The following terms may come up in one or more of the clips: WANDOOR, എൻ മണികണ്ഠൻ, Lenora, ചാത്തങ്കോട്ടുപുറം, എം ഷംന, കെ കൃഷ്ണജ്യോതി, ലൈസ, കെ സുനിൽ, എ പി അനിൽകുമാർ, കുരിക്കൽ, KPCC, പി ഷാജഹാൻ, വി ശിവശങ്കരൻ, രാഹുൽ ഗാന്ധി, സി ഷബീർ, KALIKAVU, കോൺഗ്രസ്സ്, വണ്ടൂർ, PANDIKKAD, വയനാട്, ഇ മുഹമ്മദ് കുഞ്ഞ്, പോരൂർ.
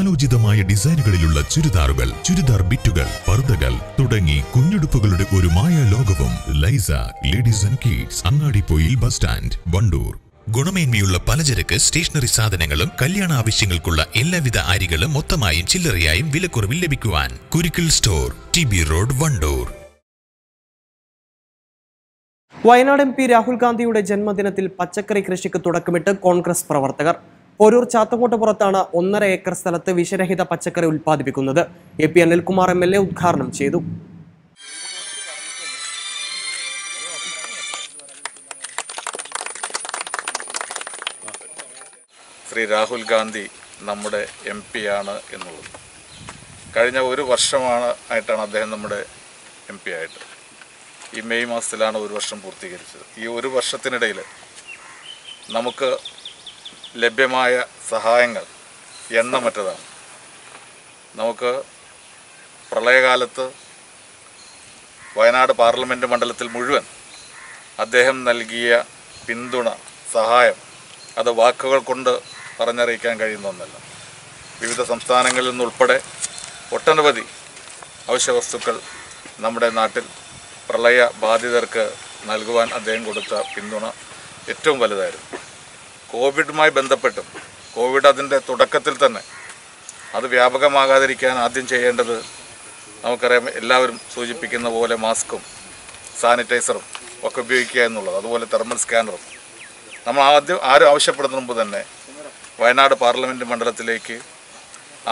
കാലോചിതമായ ഡിസൈനുകളിലുള്ള ചുരിദാറുകൾ, ചുരിദാർ ബിറ്റുകൾ, പർദ്ദകൾ തുടങ്ങി കുഞ്ഞുടുപ്പുകളുടെ ഒരു മായാലോകവും ലൈസ ladies and kids, Angadippoyil bus stand, വണ്ടൂർ. ഗുണമേന്മയുള്ള പലചരക്ക് സ്റ്റേഷനറി സാധനങ്ങളും കല്യാണ ആവശ്യങ്ങൾക്കുള്ള എല്ലാവിധ അരികളും മൊത്തമായും ചില്ലറയായും വിലക്കുറവിൽ ലഭിക്കുവാൻ കുരിക്കൽ store, T B road, വണ്ടൂർ. വയനാട് M P Rahul ഗാന്ധിയുടെ ജന്മദിനത്തിൽ പച്ചക്കറി കൃഷിക്ക് തുടക്കമിട്ട് കോൺഗ്രസ് പ്രവർത്തകർ. പോരൂർ ചാത്തങ്കോട്ടുപുറത്താണ് 1.5 ഏക്കർ സ്ഥലത്ത് വിഷരഹിത പച്ചക്കറി ഉൽപ്പാദിപ്പിക്കുന്നത്. എ പി അനിൽകുമാർ M L A ഉദ്ഘാടനം ചെയ്തു. ശ്രീ രാഹുൽ ഗാന്ധി നമ്മുടെ എം പി ആണ് എന്നുള്ളത് കഴിഞ്ഞ ഒരു വർഷമായിട്ടാണ് അദ്ദേഹം നമ്മുടെ എം പി ആയിട്ട്. ഈ മെയ് മാസത്തിലാണ് ഒരു വർഷം പൂർത്തീകരിച്ചത്. ഈ ഒരു വർഷത്തിനിടയിൽ നമുക്ക് ലഭ്യമായ സഹായങ്ങൾ എണ്ണമറ്റതാണ്. നമുക്ക് പ്രളയകാലത്ത് വയനാട് പാർലമെൻറ്റ് മണ്ഡലത്തിൽ മുഴുവൻ അദ്ദേഹം നൽകിയ പിന്തുണ, സഹായം അത് വാക്കുകൾ കൊണ്ട് പറഞ്ഞറിയിക്കാൻ കഴിയുന്ന ഒന്നല്ല. വിവിധ സംസ്ഥാനങ്ങളിൽ നിന്നുൾപ്പെടെ ഒട്ടനവധി അവശ്യവസ്തുക്കൾ നമ്മുടെ നാട്ടിൽ പ്രളയ ബാധിതർക്ക് നൽകുവാൻ അദ്ദേഹം കൊടുത്ത പിന്തുണ ഏറ്റവും വലുതായിരുന്നു. കോവിഡുമായി ബന്ധപ്പെട്ടും, കോവിഡ് അതിൻ്റെ തുടക്കത്തിൽ തന്നെ അത് വ്യാപകമാകാതിരിക്കാൻ ആദ്യം ചെയ്യേണ്ടത് നമുക്കറിയാം, എല്ലാവരും സൂചിപ്പിക്കുന്ന പോലെ മാസ്കും സാനിറ്റൈസറും ഒക്കെ ഉപയോഗിക്കുക എന്നുള്ളത്. അതുപോലെ തെർമൽ സ്കാനറും നമ്മൾ ആരും ആവശ്യപ്പെടുന്നതിന് മുമ്പ് തന്നെ വയനാട് പാർലമെൻറ്റ് മണ്ഡലത്തിലേക്ക്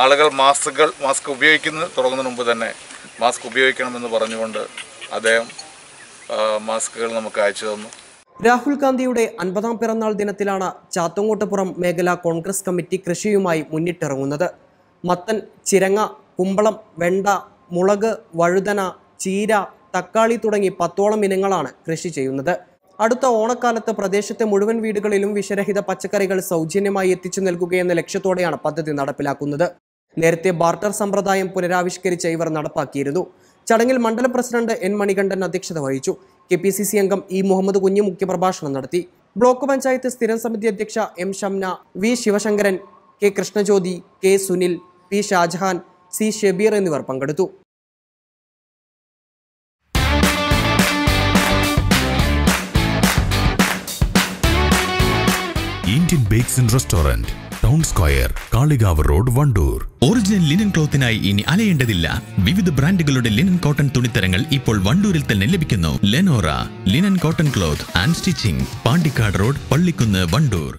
ആളുകൾ മാസ്ക് ഉപയോഗിക്കുന്നത് തുടങ്ങുന്നതിന് മുമ്പ് തന്നെ മാസ്ക് ഉപയോഗിക്കണമെന്ന് പറഞ്ഞുകൊണ്ട് അദ്ദേഹം മാസ്കുകൾ നമുക്ക് അയച്ചു തന്നു. രാഹുൽ ഗാന്ധിയുടെ 50-ാം പിറന്നാൾ ദിനത്തിലാണ് ചാത്തങ്കോട്ടുപുറം മേഖലാ കോൺഗ്രസ് കമ്മിറ്റി കൃഷിയുമായി മുന്നിട്ടിറങ്ങുന്നത്. മത്തൻ, ചിരങ്ങ, കുമ്പളം, വെണ്ട, മുളക്, വഴുതന, ചീര, തക്കാളി തുടങ്ങി 10ഓളം ഇനങ്ങളാണ് കൃഷി ചെയ്യുന്നത്. അടുത്ത ഓണക്കാലത്ത് പ്രദേശത്തെ മുഴുവൻ വീടുകളിലും വിഷരഹിത പച്ചക്കറികൾ സൗജന്യമായി എത്തിച്ചു നൽകുകയെന്ന ലക്ഷ്യത്തോടെയാണ് പദ്ധതി നടപ്പിലാക്കുന്നത്. നേരത്തെ ബാർട്ടർ സമ്പ്രദായം പുനരാവിഷ്കരിച്ച ഇവർ നടപ്പാക്കിയിരുന്നു. ചടങ്ങിൽ മണ്ഡലം പ്രസിഡന്റ് എൻ മണികണ്ഠൻ അധ്യക്ഷത വഹിച്ചു. KPCC അംഗം ഇ മുഹമ്മദ് കുഞ്ഞ് മുഖ്യപ്രഭാഷണം നടത്തി. ബ്ലോക്ക് പഞ്ചായത്ത് സ്ഥിരം സമിതി അധ്യക്ഷ എം ഷംന, വി ശിവശങ്കരൻ, കെ കൃഷ്ണജ്യോതി, കെ സുനിൽ, പി ഷാജഹാൻ, സി ഷബീർ എന്നിവർ പങ്കെടുത്തു. Indian Bakes and Restaurant, Town Square, Kaligavu Road, Vandoor. Original linen clothinayi ini alayendadilla. Vividha brandugalude linen cotton tunitharangal ippol Vandooril thanne labhikkunnu. Lenora Linen Cotton Cloth and Stitching, Pandikad Road, Pallikunnu, Vandoor.